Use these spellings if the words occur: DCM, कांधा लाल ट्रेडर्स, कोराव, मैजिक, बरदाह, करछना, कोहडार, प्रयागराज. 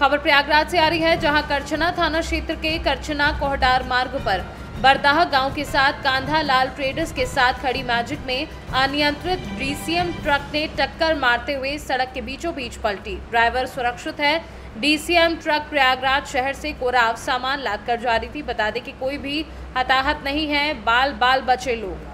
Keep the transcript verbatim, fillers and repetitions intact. खबर प्रयागराज से आ रही है, जहां करछना थाना क्षेत्र के करछना कोहडार मार्ग पर बरदाह गांव के साथ कांधा लाल ट्रेडर्स के साथ खड़ी मैजिक में अनियंत्रित डीसीएम ट्रक ने टक्कर मारते हुए सड़क के बीचों बीच पलटी। ड्राइवर सुरक्षित है। डीसीएम ट्रक प्रयागराज शहर से कोराव सामान लादकर जा रही थी। बता दें कि कोई भी हताहत नहीं है, बाल बाल बचे लोग।